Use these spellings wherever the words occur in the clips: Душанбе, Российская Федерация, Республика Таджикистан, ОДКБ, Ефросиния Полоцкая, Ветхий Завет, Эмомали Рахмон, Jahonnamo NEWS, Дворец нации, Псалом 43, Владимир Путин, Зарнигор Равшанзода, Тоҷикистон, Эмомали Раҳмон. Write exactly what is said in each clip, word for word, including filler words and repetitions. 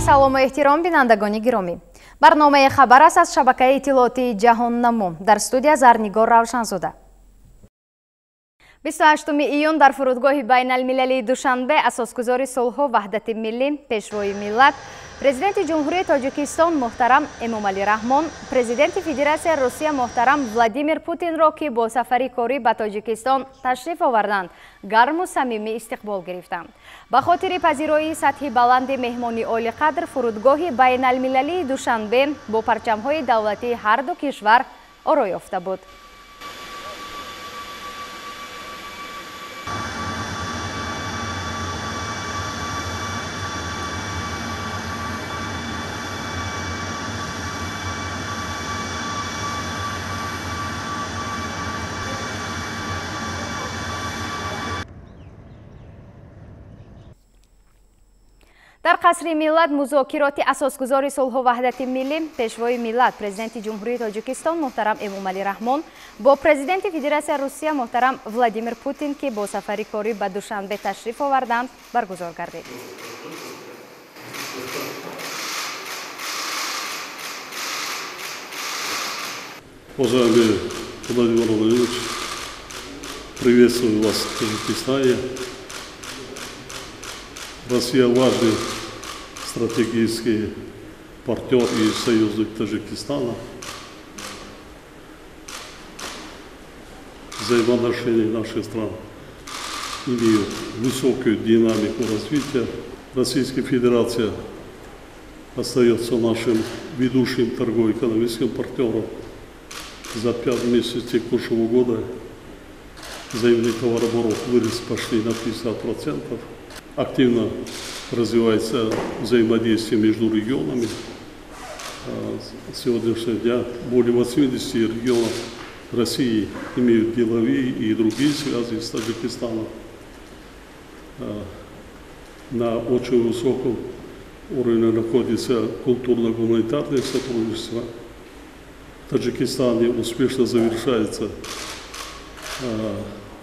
салому эҳтиром бинандагони гиромӣ. Барномаи хабар аст аз шабакаи иттилоотии ҷаҳоннамо. Дар студия Зарнигор Равшанзода. бисту ҳаштуми июн дар фурудгоҳи байналмилалии Душанбе асосгузори сулҳу ваҳдати миллӣ, пешвои миллат, президенти Ҷумҳурии Тоҷикистон муҳтарам Эмомали Раҳмон, президенти Федерасияи Русия муҳтарам Владимир Путинро ки бо сафари корӣ ба Тоҷикистон ташриф оварданд, гарму самимӣ истиқбол гирифтанд. Ба хотири пазироии сатҳи баланди меҳмони олиқадр фурудгоҳи байналмилалии Душанбе бо парчамҳои давлатии ҳар ду кишвар оро ёфта буд. дар қасри миллат музокироти асосгузори сулҳу ваҳдати миллӣ, пешвои миллат, президенти Ҷумҳурии Тоҷикистон муҳтарам Эмомали Раҳмон бо президенти Федерасияи Русия муҳтарам Владимир Путин, ки бо сафари корӣ ба Душанбе ташриф оварданд, баргузор гардид. Уважаемый Владимир Владимирович, приветствую вас в Таджикистане. Россия важный стратегический партнер и союзник Таджикистана. Взаимоотношения наших стран имеют высокую динамику развития. Российская Федерация остается нашим ведущим торгово-экономическим партнером. За пятый месяц текущего года взаимный товарооборот вырос почти на пятьдесят процентов. Активно развивается взаимодействие между регионами. С сегодняшнего дня более восьмидесяти регионов России имеют деловые и другие связи с Таджикистаном на очень высоком уровне находится культурно-гуманитарное сотрудничество. В Таджикистане успешно завершается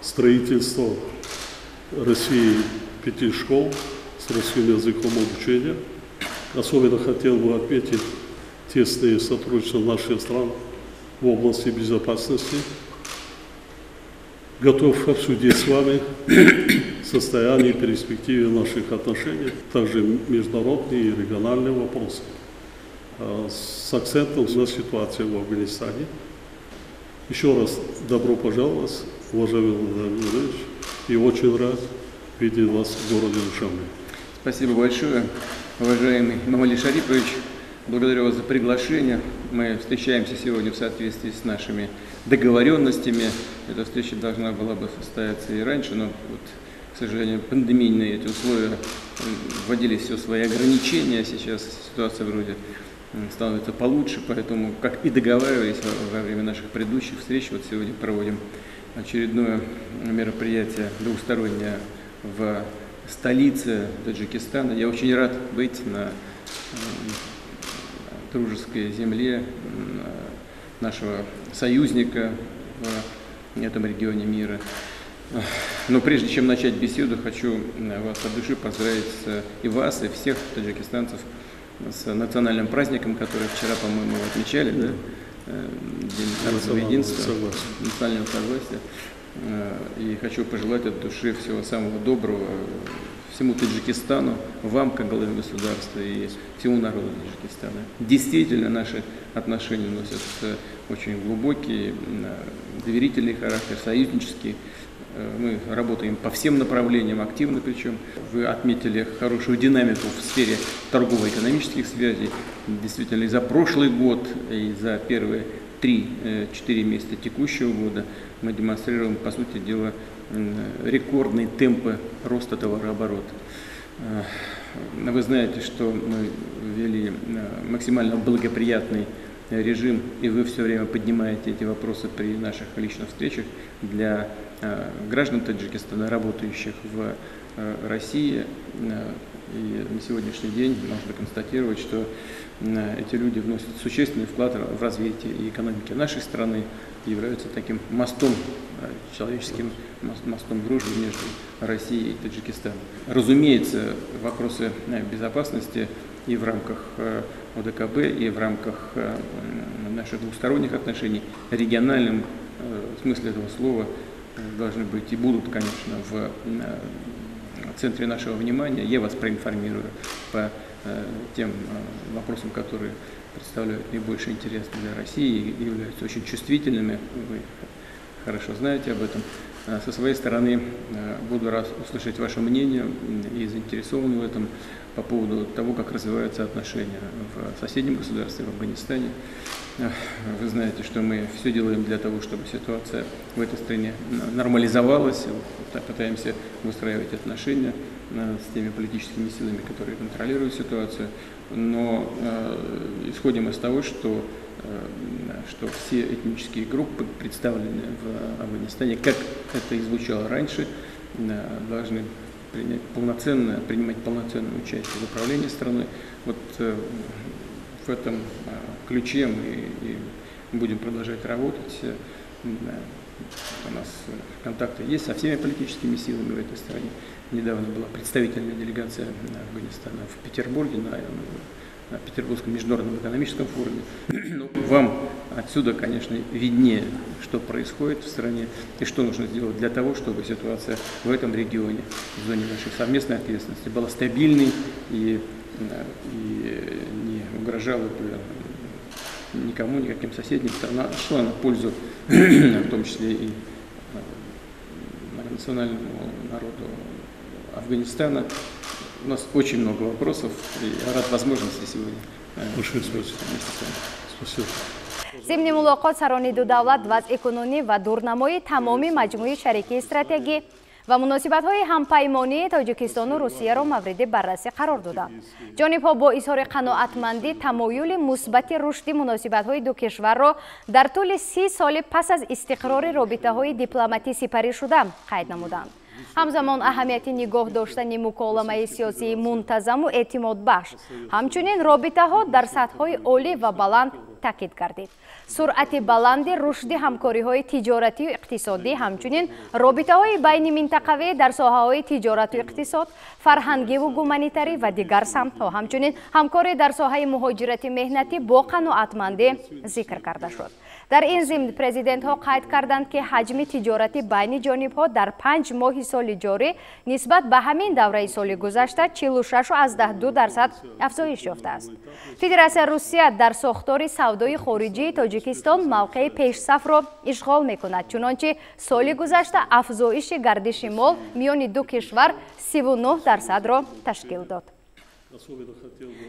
строительство России пяти школ с русским языком обучения. Особенно хотел бы отметить тесные сотрудничества наших стран в области безопасности. Готов обсудить с вами состояние и перспективы наших отношений, также международные и региональные вопросы. С акцентом на ситуацию в Афганистане. Еще раз добро пожаловать, уважаемый Владимир Владимирович, и очень рад видеть вас в городе Душанбе. Спасибо большое, уважаемый Эмомали Шарипович. Благодарю вас за приглашение. Мы встречаемся сегодня в соответствии с нашими договоренностями. Эта встреча должна была бы состояться и раньше, но, вот, к сожалению, пандемийные эти условия вводили все свои ограничения. Сейчас ситуация вроде становится получше, поэтому, как и договаривались во время наших предыдущих встреч, вот сегодня проводим очередное мероприятие двустороннее в столице Таджикистана. Я очень рад быть на дружеской земле нашего союзника в этом регионе мира. Но прежде чем начать беседу, хочу вас от души поздравить и вас, и всех таджикистанцев с национальным праздником, который вчера, по-моему, отмечали, да? День народного единства, национального согласия. И хочу пожелать от души всего самого доброго всему Таджикистану, вам, как главе государства, и всему народу Таджикистана. Действительно, наши отношения носят очень глубокий, доверительный характер, союзнический. Мы работаем по всем направлениям, активно причем. Вы отметили хорошую динамику в сфере торгово-экономических связей. Действительно, и за прошлый год, и за первые три-четыре месяца текущего года мы демонстрируем, по сути дела, рекордные темпы роста товарооборота. Вы знаете, что мы ввели максимально благоприятный режим, и вы все время поднимаете эти вопросы при наших личных встречах для граждан Таджикистана, работающих в России, И на сегодняшний день можно констатировать, что эти люди вносят существенный вклад в развитие и экономики нашей страны, являются таким мостом, человеческим мостом дружбы между Россией и Таджикистаном. Разумеется, вопросы безопасности и в рамках О Д К Б, и в рамках наших двусторонних отношений, региональном смысле этого слова, должны быть и будут, конечно, в в центре нашего внимания. Я вас проинформирую по э, тем э, вопросам, которые представляют наибольший интерес для России и являются очень чувствительными. Вы хорошо знаете об этом. Э, со своей стороны э, буду раз услышать ваше мнение и заинтересован в этом по поводу того, как развиваются отношения в соседнем государстве, в Афганистане. Э, вы знаете, что мы все делаем для того, чтобы ситуация в этой стране нормализовалась. Пытаемся выстраивать отношения с теми политическими силами, которые контролируют ситуацию, но э, исходим из того, что, э, что все этнические группы, представленные в Афганистане, как это и звучало раньше, э, должны принять полноценно, принимать полноценное участие в управлении страной. Вот э, в этом э, ключе мы и будем продолжать работать. Э, У нас контакты есть со всеми политическими силами в этой стране. Недавно была представительная делегация Афганистана в Петербурге, на, на Петербургском международном экономическом форуме. Но вам отсюда, конечно, виднее, что происходит в стране и что нужно сделать для того, чтобы ситуация в этом регионе, в зоне нашей совместной ответственности, была стабильной и, и не угрожала бы никому, никаким соседним странам, шла на пользу, в том числе и национальному народу Афганистана. У нас очень много вопросов, и я рад возможности сегодня. Большое спасибо. Спасибо. ضمن ملاقات سران دو دولت وضع کنونی و دورنمای تمامی مجموعه شریکی استراتژی و مناسبت‌های همپیمانی تاجیکستان و روسیه را مورد بررسی قرار دادند. جانب‌ها با اظهار قناعتمندی تمایل مثبت رشد مناسبت‌های دو کشور را در طول سی سال پس از استقرار رابطه‌های دیپلماتی سپری شده قید نمودند. همزمان اهمیت نگاه داشتن مکالمه سیاسی منتظم و اعتماد بخش همچنین رابطه‌ها در سطح‌های عالی و بلند تاکید کردید. سرعت بلند رشد همکاری‌های تجارتی و اقتصادی همچنین رابطه‌های بین منطقه‌ای در ساحه‌های تجارت و اقتصاد، فرهنگی و گومانیتاری و دیگر سمت‌ها همچنین همکاری در ساحه مهاجرت مهنتی با قناعتمندی ذکر کرده شد. در این ضمن پرزیدنت‌ها قید کردند که حجم تجارت بین جانب‌ها در پنج ماه سال جاری نسبت به همین دوره سال گذشته چهل و شش و دو دهم درصد افزایش یافته است. فدراسیون روسیه در ساختار سودای خارجی تاجیکستان موقع پیشصف را اشغال می‌کند، چنانچه سال گذشته افزایش گردش مال میان دو کشور سی و نه درصد را تشکیل داد.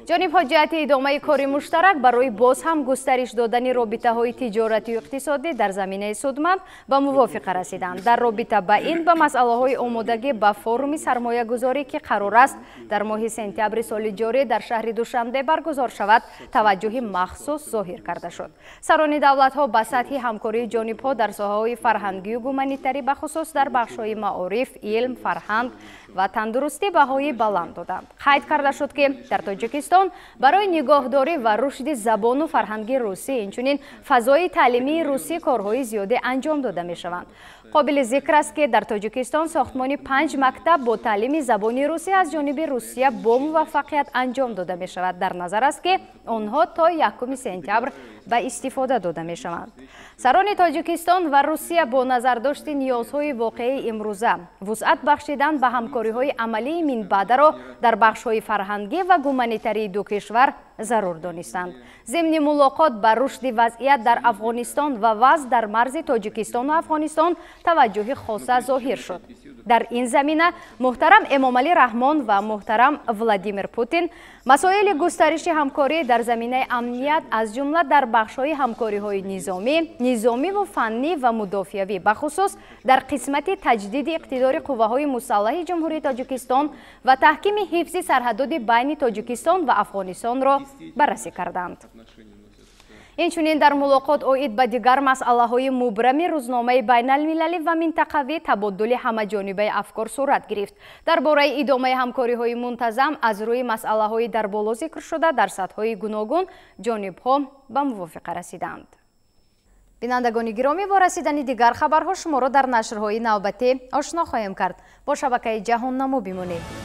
جانب‌ها جهت ادامه کار مشترک برای باز هم گسترش دادن رابطه‌های تجارتی و اقتصادی در زمینه سودمند به موافقه رسیدند. در رابطه با این به مسائل آمادگی به فروم سرمایه‌گذاری که قرار است در ماه سپتامبر سال جاری در شهر دوشنبه برگزار شود توجه مخصوص ظاهر کرده شد. سران دولت‌ها به سطح همکاری جانب‌ها در ساحه‌های فرهنگی و گومانیتاری به خصوص در بخش‌های معارف، علم، فرهنگ و تندرستی بهای بلند دادند. قید کرده شد که در تاجیکستان برای نگاهداری و رشد زبان و فرهنگ روسی اینچنین فضای تعلیمی روسی کارهای زیاده انجام داده می شوند. قابل ذکر است که در تاجیکستان ساختمان پنج مکتب با تعلیم زبان روسی از جانب روسیه با موفقیت انجام داده می شود. در نظر است که آنها تا یکم سپتامبر به استفاده داده می شوند. سران تاجیکستان و روسیه با نظر داشت نیازهای واقعی امروزه وسعت بخشیدن به همکاری‌های عملی منبعده را در بخش‌های فرهنگی و گومانیتاری دو کشور ضرور دانستند. ضمن ملاقات بر رشد وضعیت در افغانستان و وضع در مرز تاجیکستان و افغانستان توجه خاصه ظاهر شد. در این زمینه محترم امامعلی رحمان و محترم ولادیمیر پوتین مسائل گسترش همکاری در زمینه امنیت از جمله در بخش‌های همکاری‌های نظامی، نظامی و فنی و مدافعی به خصوص در قسمت تجدید اقتدار قواهای مسلح جمهوری تاجیکستان و تحکیم حفظ سرحدات بین تاجیکستان و افغانستان را بررسی کردند. инчунин дар мулоқот оид ба дигар масъалаҳои мубрами рӯзномаи байналмилалӣ ва минтақавӣ табодули ҳамаҷониbaи афкор сурат гирифт. Дар бораи идомаи ҳамкориҳои мунтазам аз рӯи масъалаҳои дар боло зикр шуда дар сатҳҳои гуногун ҷонибҳо ба мувофиқа расиданд. бинандагони гиромӣ, бо расидани дигар хабарҳо шуморо дар нашрҳои навбатӣ ошно хоҳем кард. Бо шабакаи ҷаҳоннамӯ бимонед.